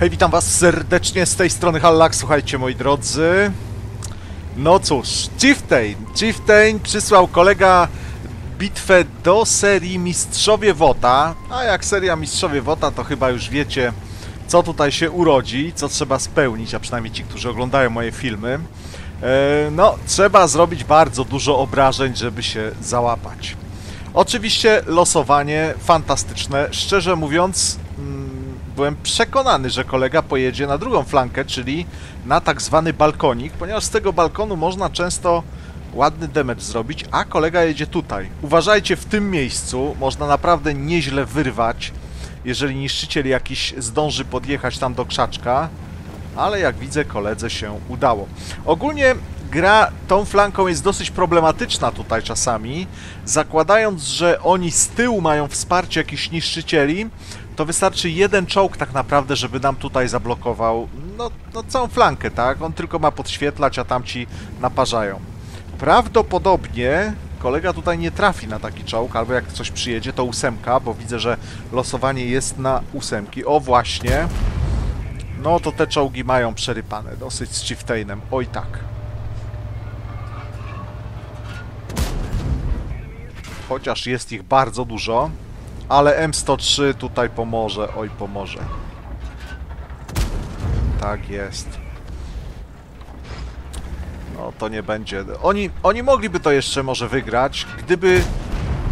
Hej, witam was serdecznie, z tej strony Hallak, słuchajcie moi drodzy. No cóż, Chieftain przysłał kolega bitwę do serii Mistrzowie Wota. A jak seria Mistrzowie Wota, to chyba już wiecie, co tutaj się urodzi, co trzeba spełnić, a przynajmniej ci, którzy oglądają moje filmy. No, trzeba zrobić bardzo dużo obrażeń, żeby się załapać. Oczywiście losowanie fantastyczne, szczerze mówiąc, byłem przekonany, że kolega pojedzie na drugą flankę, czyli na tak zwany balkonik, ponieważ z tego balkonu można często ładny damage zrobić, a kolega jedzie tutaj. Uważajcie, w tym miejscu można naprawdę nieźle wyrwać, jeżeli niszczyciel jakiś zdąży podjechać tam do krzaczka, ale jak widzę, koledze się udało. Ogólnie gra tą flanką jest dosyć problematyczna tutaj czasami, zakładając, że oni z tyłu mają wsparcie jakichś niszczycieli, to wystarczy jeden czołg tak naprawdę, żeby nam tutaj zablokował no całą flankę, tak? On tylko ma podświetlać, a tamci naparzają. Prawdopodobnie kolega tutaj nie trafi na taki czołg, albo jak coś przyjedzie, to ósemka, bo widzę, że losowanie jest na ósemki. O właśnie, no to te czołgi mają przerypane dosyć z Chieftainem, oj tak. Chociaż jest ich bardzo dużo, ale M103 tutaj pomoże, oj pomoże. Tak jest. No to nie będzie... Oni mogliby to jeszcze może wygrać, gdyby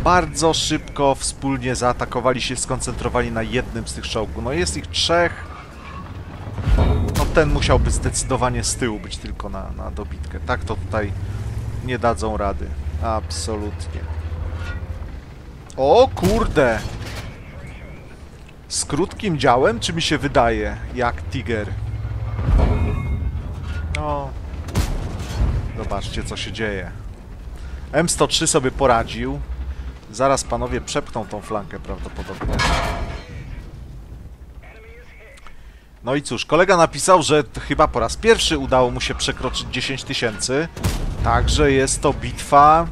bardzo szybko wspólnie zaatakowali się, skoncentrowali na jednym z tych czołgów. No jest ich trzech. No ten musiałby zdecydowanie z tyłu być tylko na dobitkę. Tak to tutaj nie dadzą rady. Absolutnie. O kurde! Z krótkim działem, czy mi się wydaje? Jak Tiger. No... Zobaczcie, co się dzieje. M103 sobie poradził. Zaraz panowie przepchną tą flankę prawdopodobnie. No i cóż, kolega napisał, że chyba po raz pierwszy udało mu się przekroczyć 10 000. Także jest to bitwa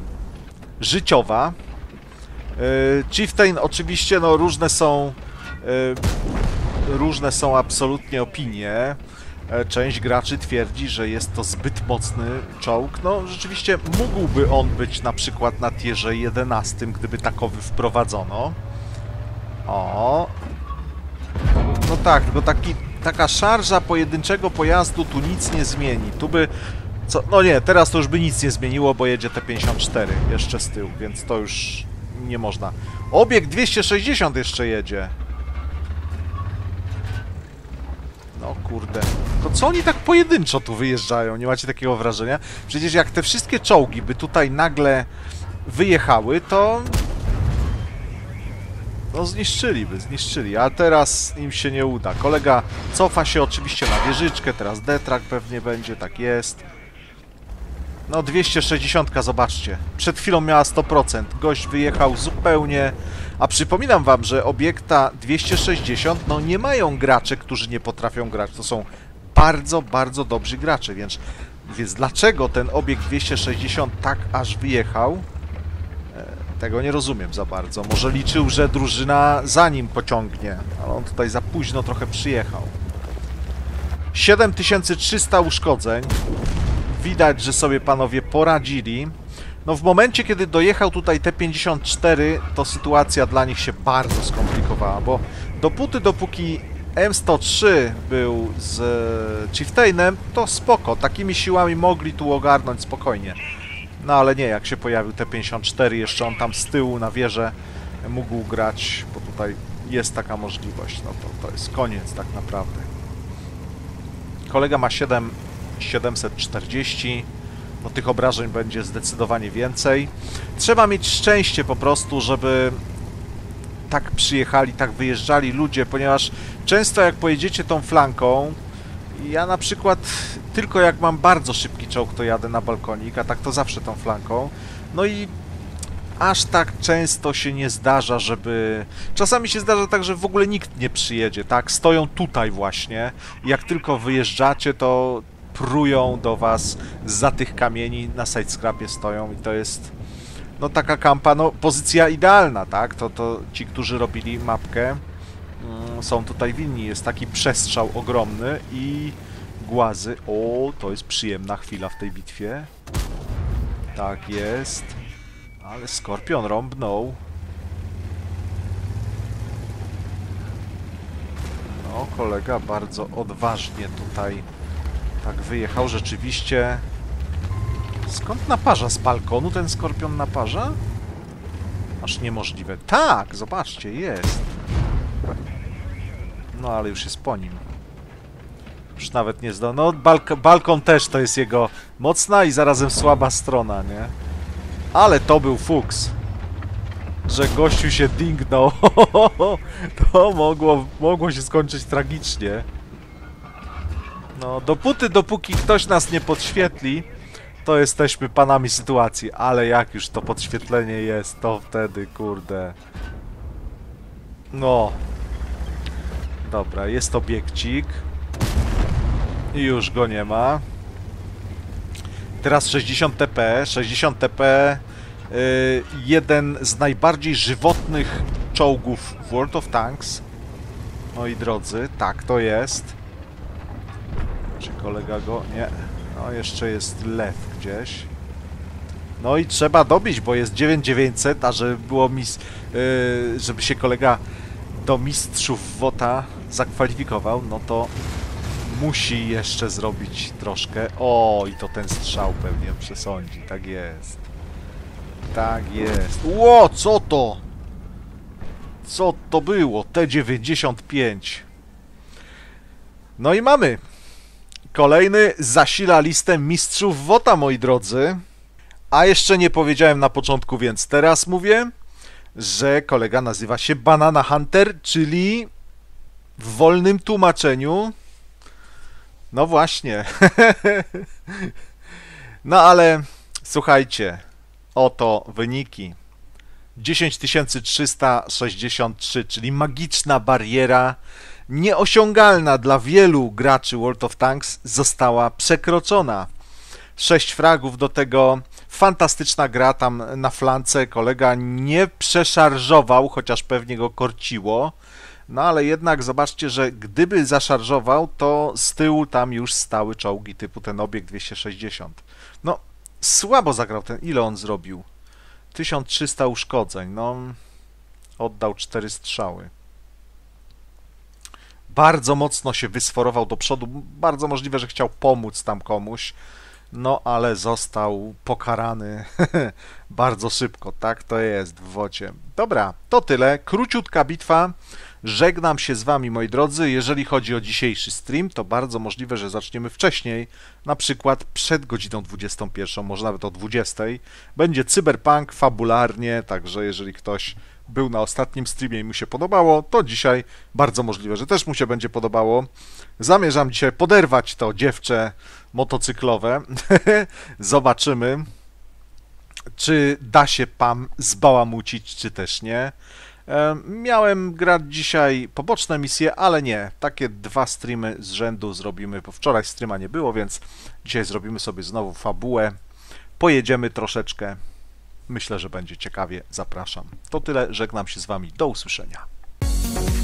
życiowa. Chieftain oczywiście, no różne są absolutnie opinie. Część graczy twierdzi, że jest to zbyt mocny czołg. No rzeczywiście mógłby on być na przykład na tierze 11, gdyby takowy wprowadzono. O. No tak, tylko taka szarża pojedynczego pojazdu tu nic nie zmieni. Tu by... Co? No nie, teraz to już by nic nie zmieniło, bo jedzie T-54 jeszcze z tyłu, więc to już... nie można. Obiekt 260 jeszcze jedzie. No kurde. To co oni tak pojedynczo tu wyjeżdżają? Nie macie takiego wrażenia? Przecież jak te wszystkie czołgi by tutaj nagle wyjechały, to... No zniszczyli. A teraz im się nie uda. Kolega cofa się oczywiście na wieżyczkę. Teraz D-Trak pewnie będzie, tak jest. No 260, zobaczcie. Przed chwilą miała 100%. Gość wyjechał zupełnie... A przypominam wam, że obiekta 260, no nie mają gracze, którzy nie potrafią grać. To są bardzo, bardzo dobrzy gracze, więc dlaczego ten obiekt 260 tak aż wyjechał? Tego nie rozumiem za bardzo. Może liczył, że drużyna za nim pociągnie, ale on tutaj za późno trochę przyjechał. 7300 uszkodzeń. Widać, że sobie panowie poradzili. No w momencie, kiedy dojechał tutaj T-54, to sytuacja dla nich się bardzo skomplikowała, bo dopóki M103 był z Chieftainem, to spoko, takimi siłami mogli tu ogarnąć spokojnie. No ale nie, jak się pojawił T-54, jeszcze on tam z tyłu na wieżę mógł grać, bo tutaj jest taka możliwość, no to jest koniec tak naprawdę. Kolega ma 740, no tych obrażeń będzie zdecydowanie więcej. Trzeba mieć szczęście po prostu, żeby tak przyjechali, tak wyjeżdżali ludzie, ponieważ często jak pojedziecie tą flanką, ja na przykład tylko jak mam bardzo szybki czołg, to jadę na balkonik, a tak to zawsze tą flanką, no i aż tak często się nie zdarza, żeby... Czasami się zdarza tak, że w ogóle nikt nie przyjedzie, tak? Stoją tutaj właśnie, jak tylko wyjeżdżacie, to prują do was za tych kamieni, na sidescrapie stoją i to jest no taka kampa, no pozycja idealna, tak? To ci, którzy robili mapkę, są tutaj winni. Jest taki przestrzał ogromny i głazy. O, to jest przyjemna chwila w tej bitwie. Tak jest. Ale Skorpion rąbnął. No, kolega bardzo odważnie tutaj tak wyjechał. Rzeczywiście... Skąd naparza? Z balkonu ten Skorpion naparza? Aż niemożliwe. Tak! Zobaczcie, jest. No, ale już jest po nim. Już nawet nie zdał. No, balkon też to jest jego mocna i zarazem słaba strona, nie? Ale to był fuks, że gościu się dingnął. To mogło się skończyć tragicznie. No, dopóki ktoś nas nie podświetli, to jesteśmy panami sytuacji. Ale jak już to podświetlenie jest, to wtedy, kurde. No. Dobra, jest obiekcik. I już go nie ma. Teraz 60 TP, jeden z najbardziej żywotnych czołgów w World of Tanks. Moi drodzy, tak to jest. Czy kolega go... nie. No, jeszcze jest lew gdzieś. No i trzeba dobić, bo jest 9900, a żeby było żeby się kolega do Mistrzów Wota zakwalifikował, no to... musi jeszcze zrobić troszkę. O, i to ten strzał pewnie przesądzi. Tak jest. Tak jest. Ło, co to? Co to było? T95. No i mamy. Kolejny zasila listę Mistrzów Wota, moi drodzy. A jeszcze nie powiedziałem na początku, więc teraz mówię, że kolega nazywa się Banana Hunter, czyli w wolnym tłumaczeniu... No właśnie. No ale słuchajcie, oto wyniki. 10363, czyli magiczna bariera, nieosiągalna dla wielu graczy World of Tanks, została przekroczona. 6 fragów, do tego fantastyczna gra tam na flance. Kolega nie przeszarżował, chociaż pewnie go korciło. No ale jednak zobaczcie, że gdyby zaszarżował, to z tyłu tam już stały czołgi typu ten Obiekt 260. No, słabo zagrał ten. Ile on zrobił? 1300 uszkodzeń. No, oddał 4 strzały. Bardzo mocno się wysforował do przodu. Bardzo możliwe, że chciał pomóc tam komuś. No, ale został pokarany bardzo szybko. Tak to jest w Wocie. Dobra, to tyle. Króciutka bitwa. Żegnam się z wami, moi drodzy. Jeżeli chodzi o dzisiejszy stream, to bardzo możliwe, że zaczniemy wcześniej. Na przykład przed godziną 21, może nawet o 20. Będzie Cyberpunk fabularnie, także jeżeli ktoś był na ostatnim streamie i mu się podobało, to dzisiaj bardzo możliwe, że też mu się będzie podobało. Zamierzam dzisiaj poderwać to dziewczę motocyklowe. Zobaczymy, czy da się pam zbałamucić, czy też nie. Miałem grać dzisiaj poboczne misje, ale nie. Takie 2 streamy z rzędu zrobimy, bo wczoraj streama nie było, więc dzisiaj zrobimy sobie znowu fabułę. Pojedziemy troszeczkę. Myślę, że będzie ciekawie. Zapraszam. To tyle. Żegnam się z wami. Do usłyszenia.